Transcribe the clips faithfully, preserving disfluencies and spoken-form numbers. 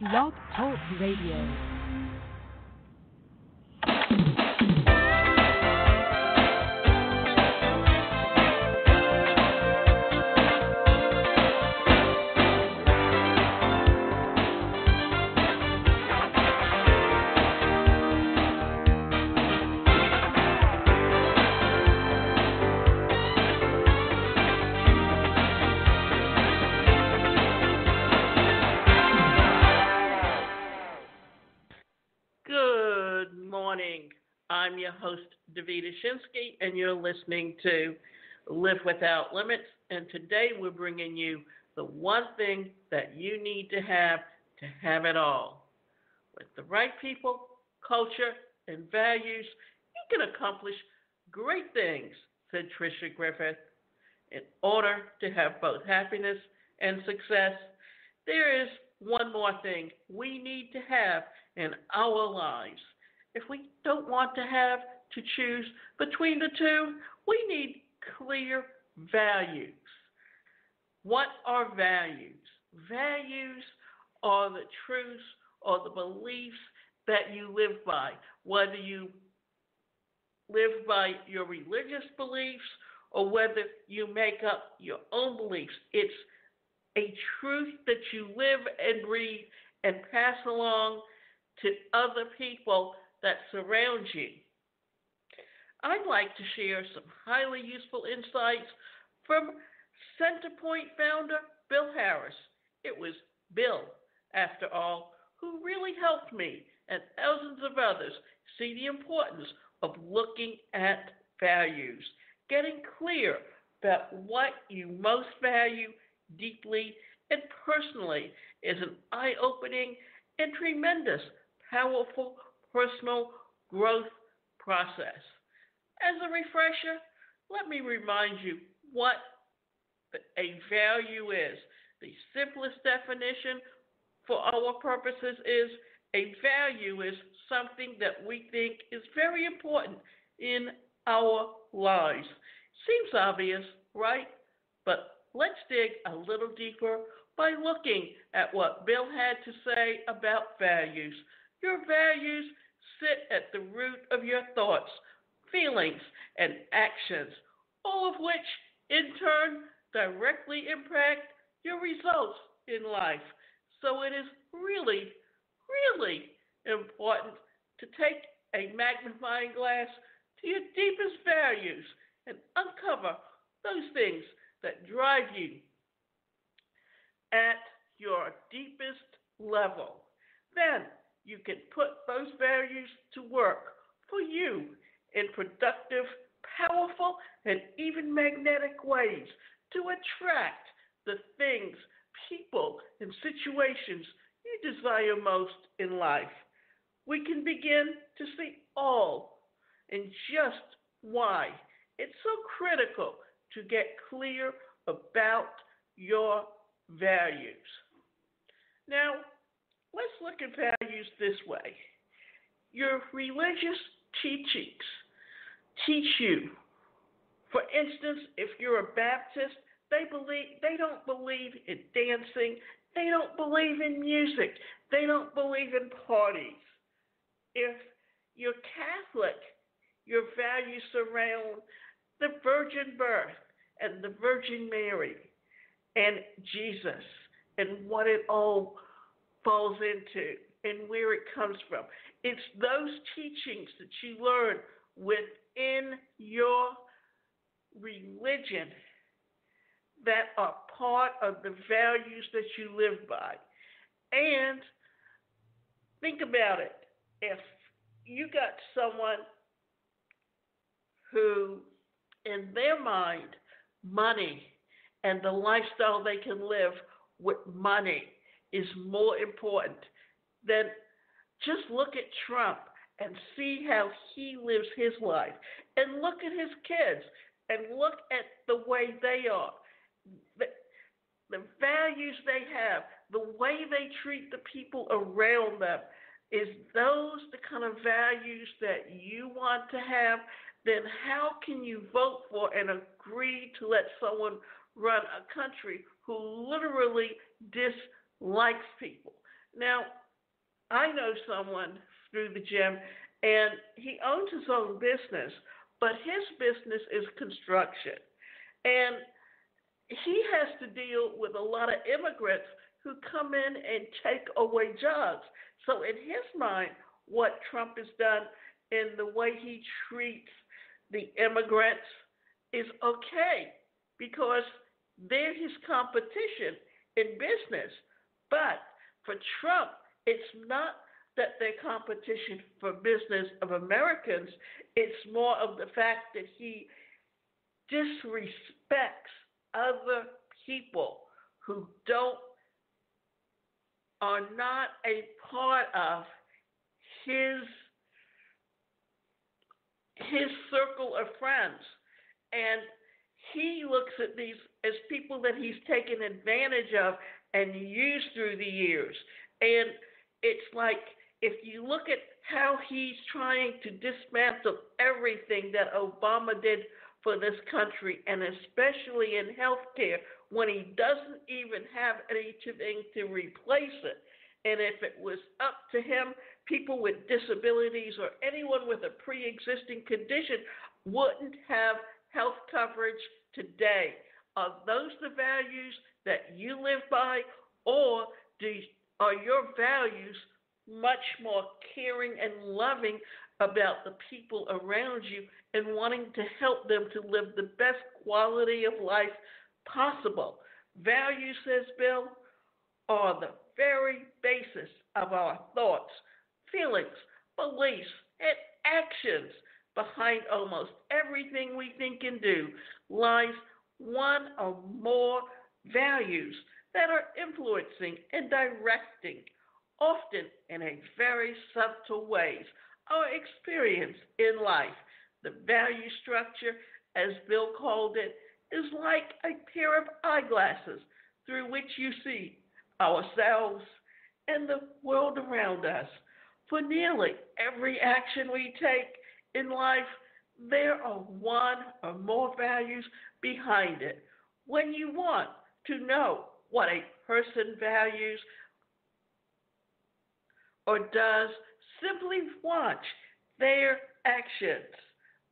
Love Talk Radio. I'm your host, Davida Shensky, and you're listening to Live Without Limits. And today we're bringing you the one thing that you need to have to have it all. With the right people, culture, and values, you can accomplish great things, said Tricia Griffith. In order to have both happiness and success, there is one more thing we need to have in our lives. If we don't want to have to choose between the two, we need clear values. What are values? Values are the truths or the beliefs that you live by, whether you live by your religious beliefs or whether you make up your own beliefs. It's a truth that you live and breathe and pass along to other people that surround you. I'd like to share some highly useful insights from CenterPoint founder Bill Harris. It was Bill, after all, who really helped me and thousands of others see the importance of looking at values, getting clear about what you most value deeply and personally is an eye-opening and tremendous, powerful personal growth process. As a refresher, let me remind you what a value is. The simplest definition for our purposes is a value is something that we think is very important in our lives. Seems obvious, right? But let's dig a little deeper by looking at what Bill had to say about values. Your values sit at the root of your thoughts, feelings, and actions, all of which, in turn, directly impact your results in life. So it is really, really important to take a magnifying glass to your deepest values and uncover those things that drive you at your deepest level. Then, you can put those values to work for you in productive, powerful, and even magnetic ways to attract the things, people, and situations you desire most in life. We can begin to see all and just why it's so critical to get clear about your values. Now, let's look at values this way. Your religious teachings teach you. For instance, if you're a Baptist, they believe they don't believe in dancing. They don't believe in music. They don't believe in parties. If you're Catholic, your values surround the virgin birth and the Virgin Mary and Jesus and what it all falls into and where it comes from. It's those teachings that you learn within your religion that are part of the values that you live by. And think about it. If you got someone who, in their mind, money and the lifestyle they can live with money is more important, than just look at Trump and see how he lives his life, and look at his kids and look at the way they are, the, the values they have, the way they treat the people around them. Is those the kind of values that you want to have? Then how can you vote for and agree to let someone run a country who literally dis likes people. Now, I know someone through the gym, and he owns his own business, but his business is construction. And he has to deal with a lot of immigrants who come in and take away jobs. So in his mind, what Trump has done in the way he treats the immigrants is okay, because they're his competition in business. But for Trump, it's not that they're competition for business of Americans. It's more of the fact that he disrespects other people who don't are not a part of his his circle of friends. And he looks at these as people that he's taken advantage of and used through the years. And it's like, if you look at how he's trying to dismantle everything that Obama did for this country, and especially in healthcare, when he doesn't even have anything to replace it. And if it was up to him, people with disabilities or anyone with a pre-existing condition wouldn't have health coverage today. Are those the values that you live by, or do you, are your values much more caring and loving about the people around you and wanting to help them to live the best quality of life possible? Values, says Bill, are the very basis of our thoughts, feelings, beliefs, and actions. Behind almost everything we think and do lies one or more values that are influencing and directing, often in a very subtle ways, our experience in life. The value structure, as Bill called it, is like a pair of eyeglasses through which you see ourselves and the world around us. For nearly every action we take in life, there are one or more values behind it. When you want to know what a person values or does, simply watch their actions.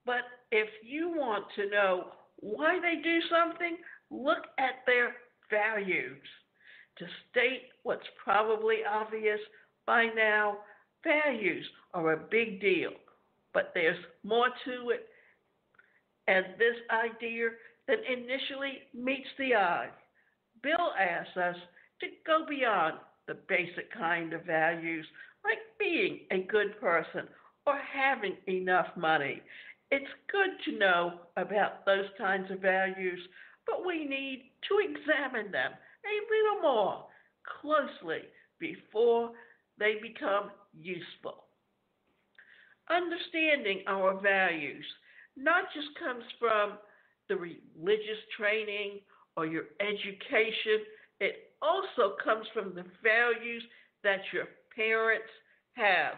But if you want to know why they do something, look at their values. To state what's probably obvious by now, values are a big deal, but there's more to it and this idea that initially meets the eye. Bill asks us to go beyond the basic kind of values, like being a good person or having enough money. It's good to know about those kinds of values, but we need to examine them a little more closely before they become useful. Understanding our values not just comes from the religious training or your education. It also comes from the values that your parents have.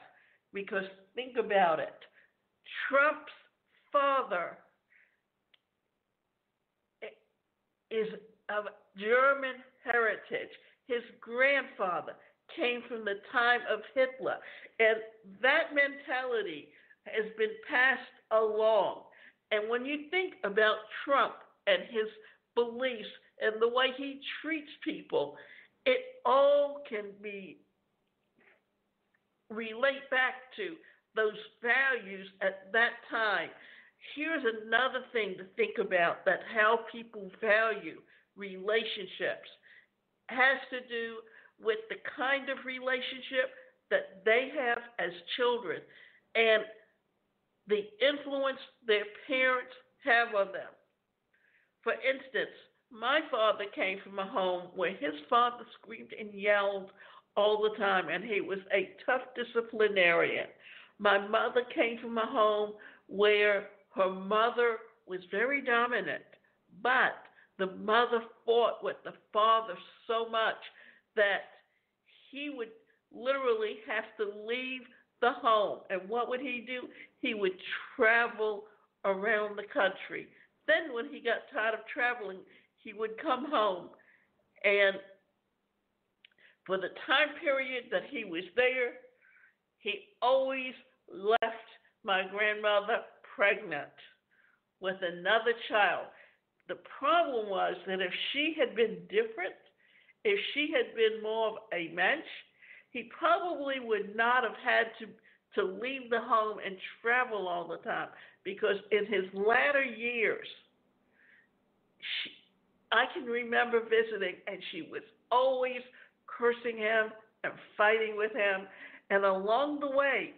Because think about it. Trump's father is of German heritage. His grandfather came from the time of Hitler. And that mentality has been passed along. And when you think about Trump and his beliefs and the way he treats people, it all can be relate back to those values at that time. Here's another thing to think about, that how people value relationships has to do with the kind of relationship that they have as children and the influence their parents have on them. For instance, my father came from a home where his father screamed and yelled all the time, and he was a tough disciplinarian. My mother came from a home where her mother was very dominant, but the mother fought with the father so much that he would literally have to leave the home. And what would he do? He would travel around the country. Then when he got tired of traveling, he would come home and for the time period that he was there, he always left my grandmother pregnant with another child. The problem was that if she had been different, if she had been more of a mensch, he probably would not have had to, to leave the home and travel all the time, because in his latter years, she, I can remember visiting, and she was always cursing him and fighting with him. And along the way,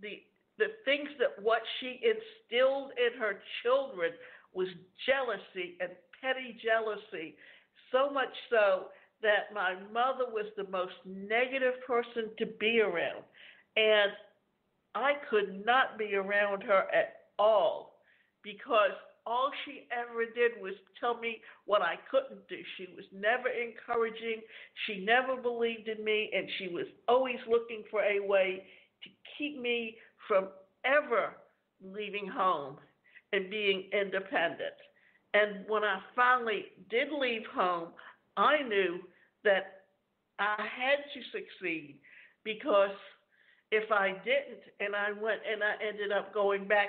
the the things that what she instilled in her children was jealousy and petty jealousy, so much so that my mother was the most negative person to be around. And I could not be around her at all, because all she ever did was tell me what I couldn't do. She was never encouraging. She never believed in me, and she was always looking for a way to keep me from ever leaving home and being independent. And when I finally did leave home, I knew that I had to succeed, because if I didn't and I went and I ended up going back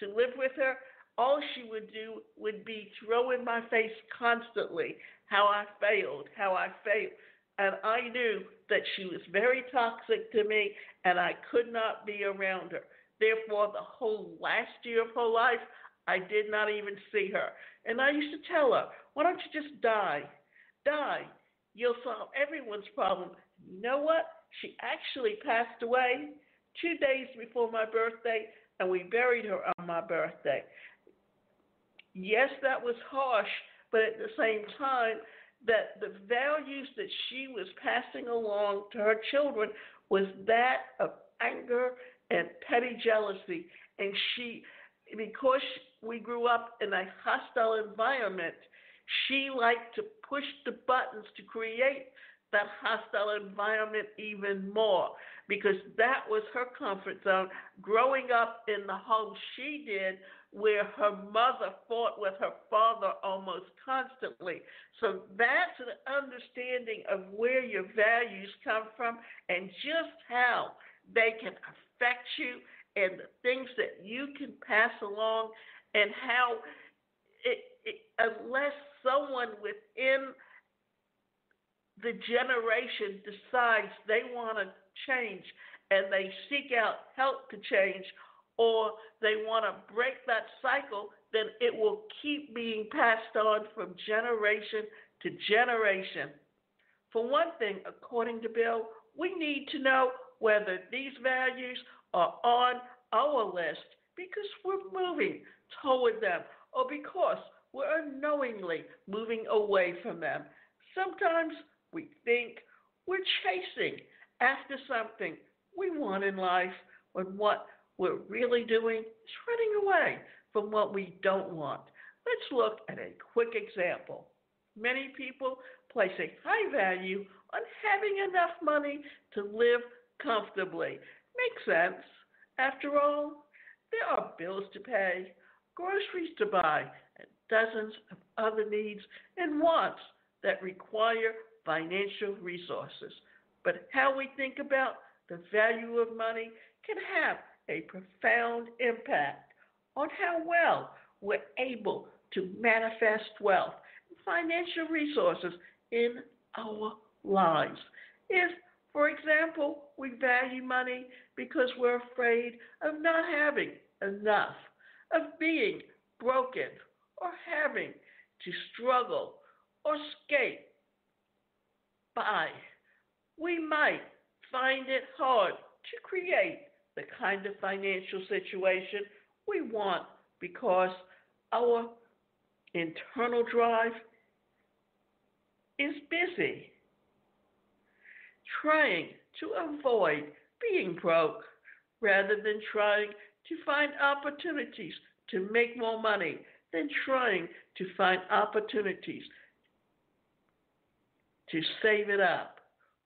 to live with her, all she would do would be throw in my face constantly how I failed, how I failed. And I knew that she was very toxic to me, and I could not be around her. Therefore, the whole last year of her life, I did not even see her. And I used to tell her, why don't you just die? Die. You'll solve everyone's problem. You know what? She actually passed away two days before my birthday, and we buried her on my birthday. Yes, that was harsh, but at the same time, that the values that she was passing along to her children was that of anger and petty jealousy. And she, because we grew up in a hostile environment, she liked to push the buttons to create that hostile environment even more, because that was her comfort zone. Growing up in the home she did, where her mother fought with her father almost constantly. So that's an understanding of where your values come from and just how they can affect you and the things that you can pass along, and how it, it, unless someone within the generation decides they want to change and they seek out help to change, or they want to break that cycle, then it will keep being passed on from generation to generation. For one thing, according to Bill, we need to know whether these values are on our list because we're moving toward them, or because we're unknowingly moving away from them. Sometimes we think we're chasing after something we want in life, when what we're really doing is running away from what we don't want. Let's look at a quick example. Many people place a high value on having enough money to live comfortably. Makes sense. After all, there are bills to pay, groceries to buy, and dozens of other needs and wants that require financial resources. But how we think about the value of money can have a profound impact on how well we're able to manifest wealth and financial resources in our lives. If, for example, we value money because we're afraid of not having enough, of being broken, or having to struggle or skate by, we might find it hard to create the kind of financial situation we want, because our internal drive is busy trying to avoid being broke rather than trying to find opportunities to make more money, than trying to find opportunities to save it up.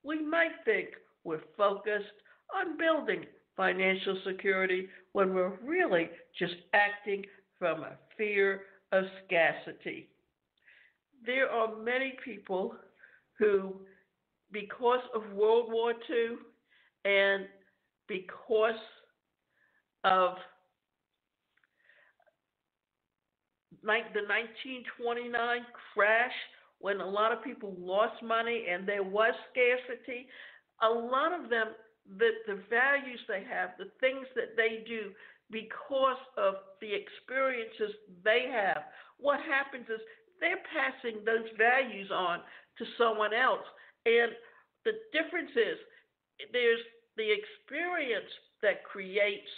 We might think we're focused on building financial security when we're really just acting from a fear of scarcity. There are many people who because of World War Two and because of like the nineteen twenty-nine crash, when a lot of people lost money and there was scarcity, a lot of them, the, the values they have, the things that they do because of the experiences they have, what happens is they're passing those values on to someone else. And the difference is there's the experience that creates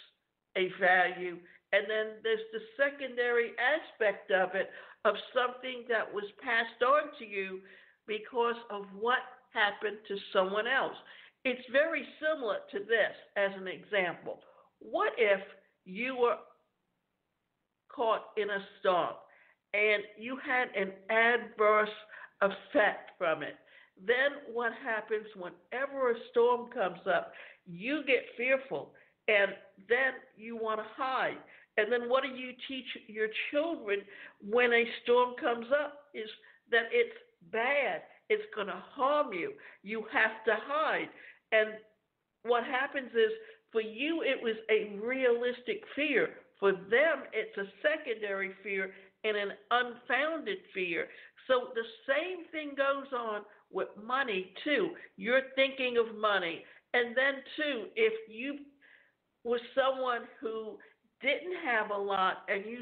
a value, and then there's the secondary aspect of it, of something that was passed on to you because of what happened to someone else. It's very similar to this as an example. What if you were caught in a storm and you had an adverse effect from it? Then what happens whenever a storm comes up, you get fearful and then you want to hide. And then what do you teach your children when a storm comes up is that it's bad. It's going to harm you. You have to hide. And what happens is for you, it was a realistic fear. For them, it's a secondary fear and an unfounded fear. So the same thing goes on with money, too. You're thinking of money. And then, too, if you were someone who didn't have a lot and you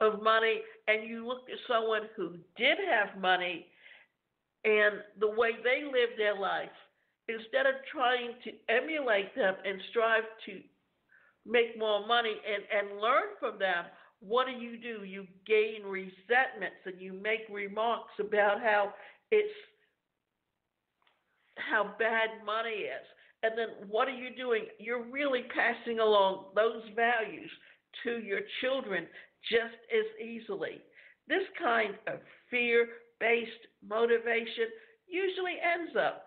of money and you looked at someone who did have money and the way they lived their life, instead of trying to emulate them and strive to make more money and, and learn from them, what do you do? You gain resentments and you make remarks about how it's how bad money is. And then what are you doing? You're really passing along those values to your children just as easily. This kind of fear-based motivation usually ends up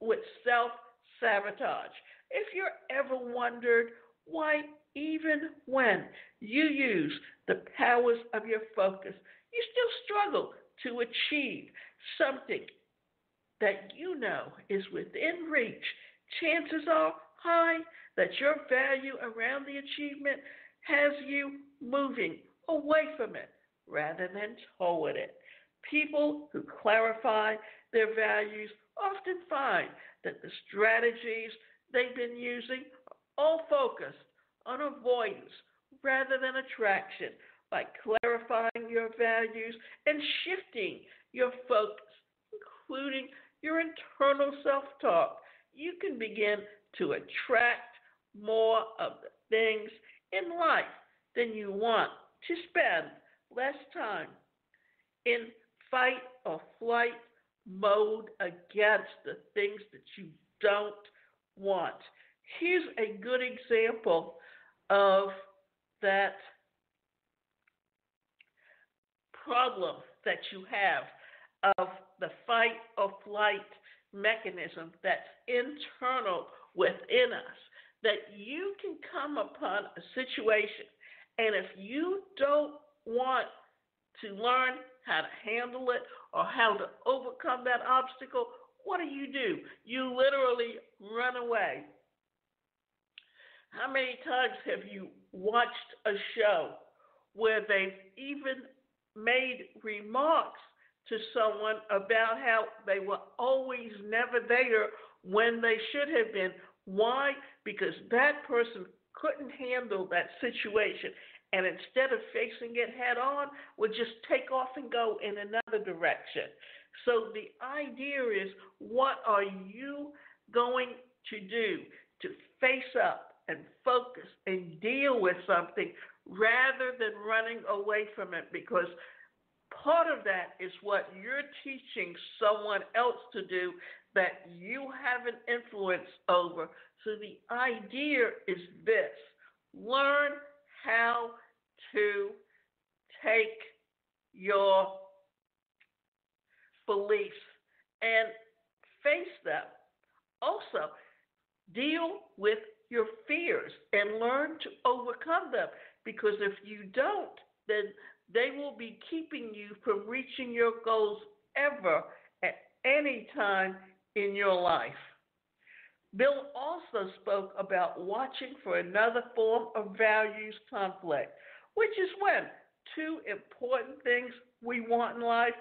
with self-sabotage. If you're ever wondered why, even when you use the powers of your focus, you still struggle to achieve something that you know is within reach, chances are high that your value around the achievement has you moving away from it rather than toward it. People who clarify their values often find that the strategies they've been using are all focused on avoidance rather than attraction. By clarifying your values and shifting your focus, including your internal self-talk, you can begin to attract more of the things in life than you want, to spend less time in fight or flight mode against the things that you don't want. Here's a good example of that problem that you have of the fight or flight mechanism that's internal within us, that you can come upon a situation, and if you don't want to learn how to handle it or how to overcome that obstacle, what do you do? You literally run away. How many times have you watched a show where they've even made remarks to someone about how they were always never there when they should have been? Why? Because that person couldn't handle that situation, and instead of facing it head on, would just take off and go in another direction. So the idea is, what are you going to do to face up and focus and deal with something rather than running away from it? Because part of that is what you're teaching someone else to do that you have an influence over. So the idea is this: learn how to take your beliefs and face them. Also, deal with your fears and learn to overcome them, because if you don't, then they will be keeping you from reaching your goals ever, at any time, in your life. Bill also spoke about watching for another form of values conflict, which is when two important things we want in life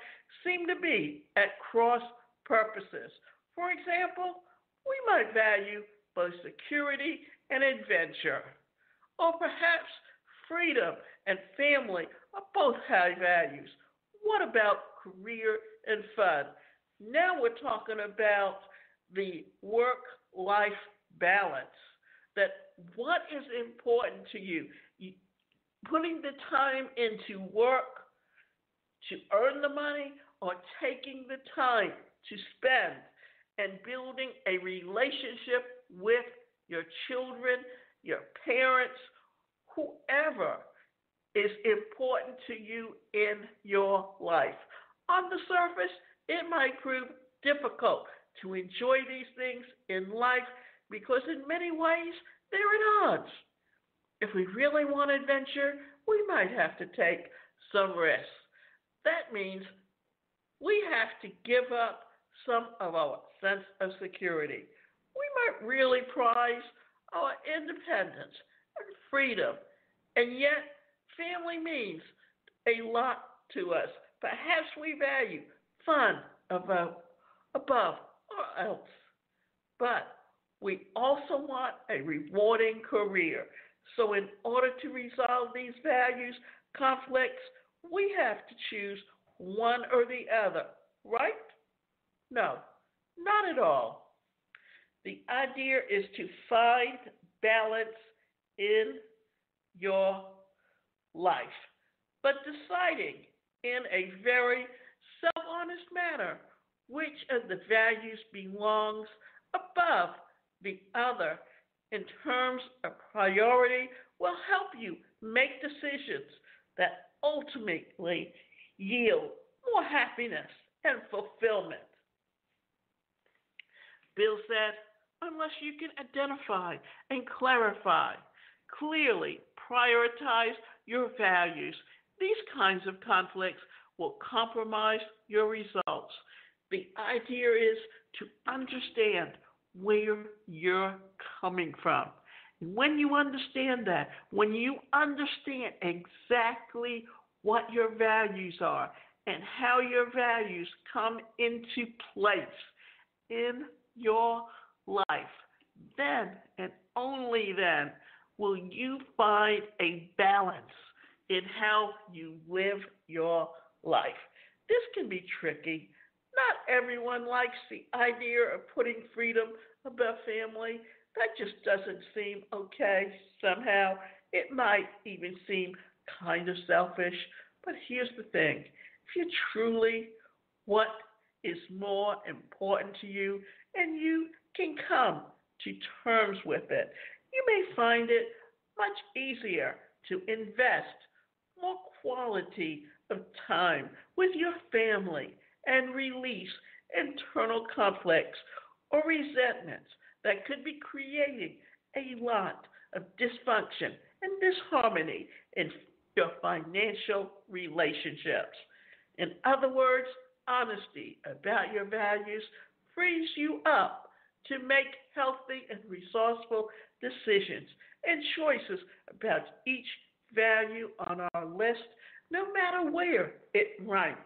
seem to be at cross purposes. For example, we might value both security and adventure, or perhaps freedom and family are both high values. What about career and fun? Now we're talking about the work-life balance, that what is important to you, putting the time into work to earn the money or taking the time to spend and building a relationship with your children, your parents, whoever is important to you in your life. On the surface, it might prove difficult to enjoy these things in life because in many ways, they're at odds. If we really want adventure, we might have to take some risks. That means we have to give up some of our sense of security. We might really prize our independence and freedom, and yet family means a lot to us. Perhaps we value fun above, above or else, but we also want a rewarding career. So in order to resolve these values conflicts, we have to choose one or the other, right? No, not at all. The idea is to find balance in your life, but deciding in a very self-honest manner which of the values belongs above the other in terms of priority will help you make decisions that ultimately yield more happiness and fulfillment. Bill said, unless you can identify and clarify, clearly prioritize your values, these kinds of conflicts will compromise your results. The idea is to understand where you're coming from. When you understand that, when you understand exactly what your values are and how your values come into place in your life, then and only then will you find a balance in how you live your life. This can be tricky. Not everyone likes the idea of putting freedom above family. That just doesn't seem okay somehow. It might even seem kind of selfish. But here's the thing. If you truly what is more important to you, and you can come to terms with it, you may find it much easier to invest more quality of time with your family and release internal conflicts or resentments that could be creating a lot of dysfunction and disharmony in your financial relationships. In other words, honesty about your values frees you up to make healthy and resourceful decisions and choices about each value on our list, no matter where it ranks.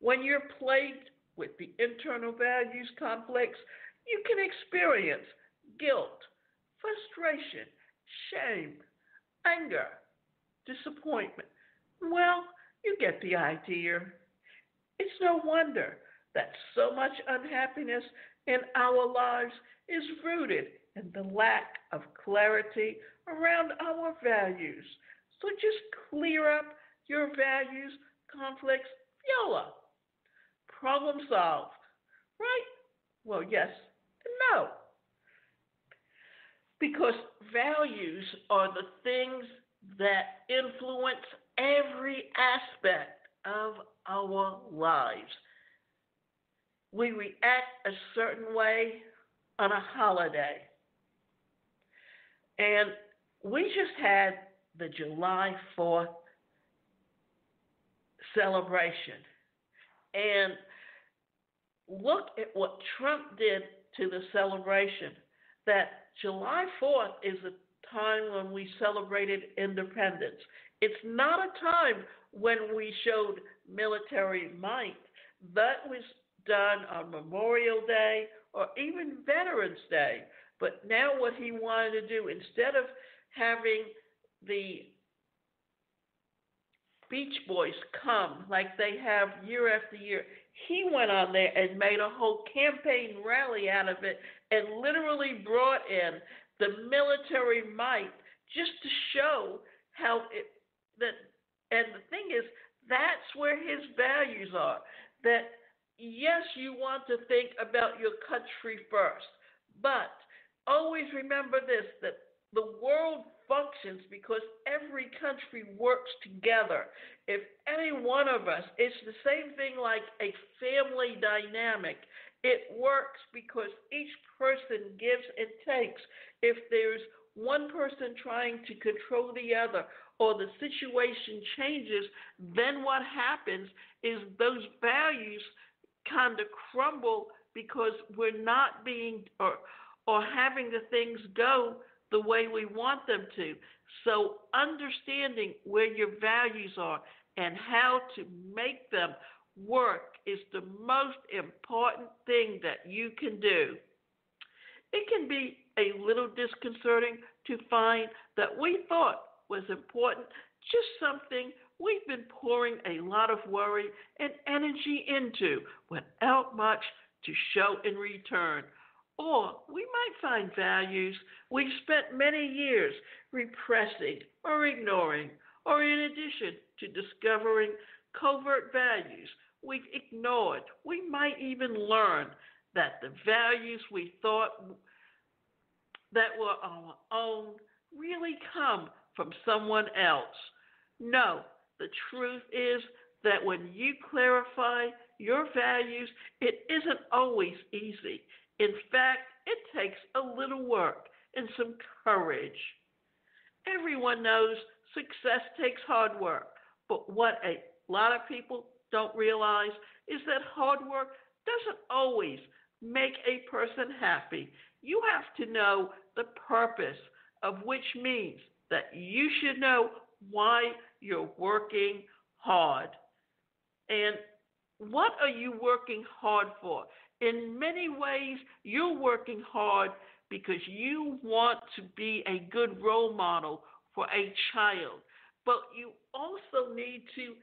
When you're plagued with the internal values conflicts, you can experience guilt, frustration, shame, anger, disappointment. Well, you get the idea. It's no wonder that so much unhappiness in our lives is rooted in the lack of clarity around our values. So just clear up your values conflicts, YOLO. Problem solved, right? Well, yes and no. Because values are the things that influence every aspect of our lives. We react a certain way on a holiday. And we just had the July fourth celebration. And look at what Trump did to the celebration, that July fourth is a time when we celebrated independence. It's not a time when we showed military might. That was done on Memorial Day or even Veterans Day. But now what he wanted to do, instead of having the Beach Boys come like they have year after year, he went on there and made a whole campaign rally out of it and literally brought in the military might just to show how it, that, and the thing is, that's where his values are, that yes, you want to think about your country first, but always remember this, that the world functions because every country works together. If any one of us, it's the same thing like a family dynamic. It works because each person gives and takes. If there's one person trying to control the other or the situation changes, then what happens is those values kind of crumble because we're not being or or having the things go the way we want them to. So understanding where your values are and how to make them work is the most important thing that you can do. It can be a little disconcerting to find that we thought was important, just something we've been pouring a lot of worry and energy into without much to show in return. Or we might find values we've spent many years repressing or ignoring, or in addition to discovering covert values we've ignored, we might even learn that the values we thought that were our own really come from someone else. No, the truth is that when you clarify your values, it isn't always easy. In fact, it takes a little work and some courage. Everyone knows success takes hard work, but what a lot of people don't realize is that hard work doesn't always make a person happy. You have to know the purpose, of which means that you should know why you're working hard. And what are you working hard for? In many ways, you're working hard because you want to be a good role model for a child. But you also need to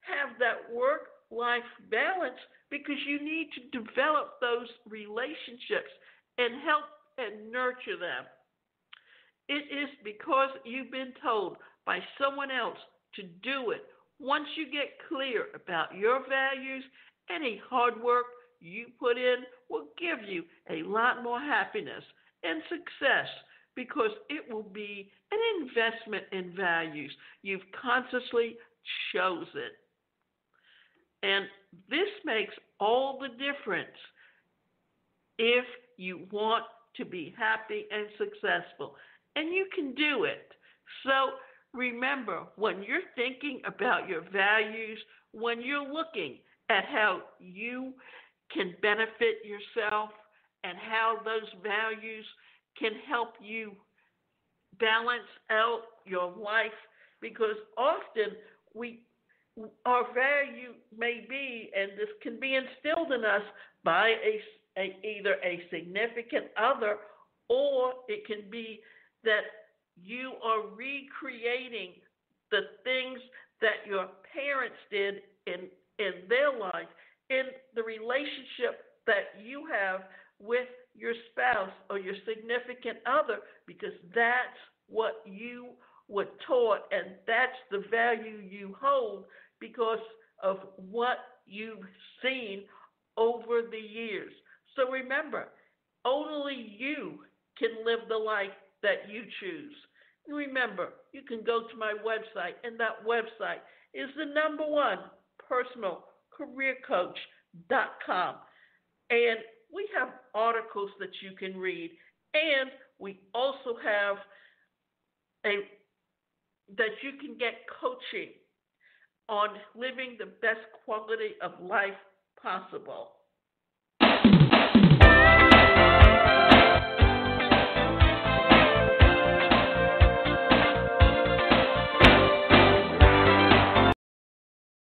have that work-life balance because you need to develop those relationships and help and nurture them. It is because you've been told by someone else to do it. Once you get clear about your values, any hard work you put in will give you a lot more happiness and success because it will be an investment in values. You've consciously chosen. And this makes all the difference if you want to be happy and successful. And you can do it. So remember, when you're thinking about your values, when you're looking at how you can benefit yourself and how those values can help you balance out your life, because often we, our value may be, and this can be instilled in us by a, a, either a significant other, or it can be that you are recreating the things that your parents did in, in their life, in the relationship that you have with your spouse or your significant other, because that's what you were taught and that's the value you hold because of what you've seen over the years. So remember, only you can live the life that you choose. And remember, you can go to my website, and that website is the number one personal career coach dot com. And we have articles that you can read, and we also have a that you can get coaching on living the best quality of life possible.